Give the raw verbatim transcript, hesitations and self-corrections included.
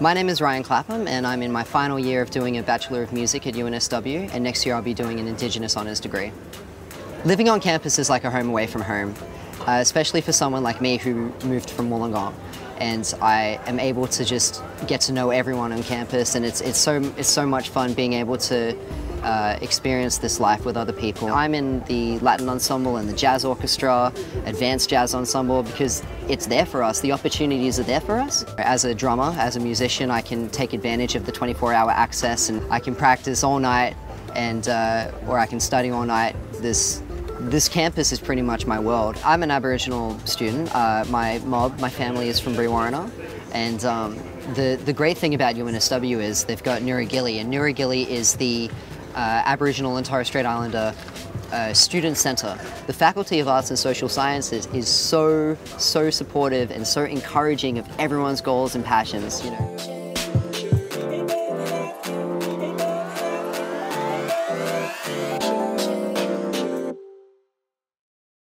My name is Ryan Clapham and I'm in my final year of doing a Bachelor of Music at U N S W, and next year I'll be doing an Indigenous Honours degree. Living on campus is like a home away from home, uh, especially for someone like me who moved from Wollongong, and I am able to just get to know everyone on campus, and it's, it's, so, it's so much fun being able to uh, experience this life with other people. I'm in the Latin Ensemble and the Jazz Orchestra, Advanced Jazz Ensemble, because it's there for us, the opportunities are there for us. As a drummer, as a musician, I can take advantage of the twenty-four hour access, and I can practice all night, and uh, or I can study all night. This This campus is pretty much my world. I'm an Aboriginal student. Uh, my mob, my family is from Brie Warrina, and um, the, the great thing about U N S W is they've got Nura Gili, and Nura Gili is the uh, Aboriginal and Torres Strait Islander uh, student centre. The Faculty of Arts and Social Sciences is so, so supportive and so encouraging of everyone's goals and passions, you know.